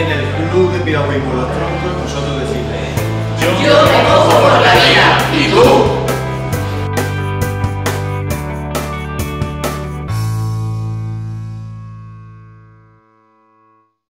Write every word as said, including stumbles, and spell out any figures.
en el Club de Piragüismo Los Troncos, vosotros decís, yo me cojo.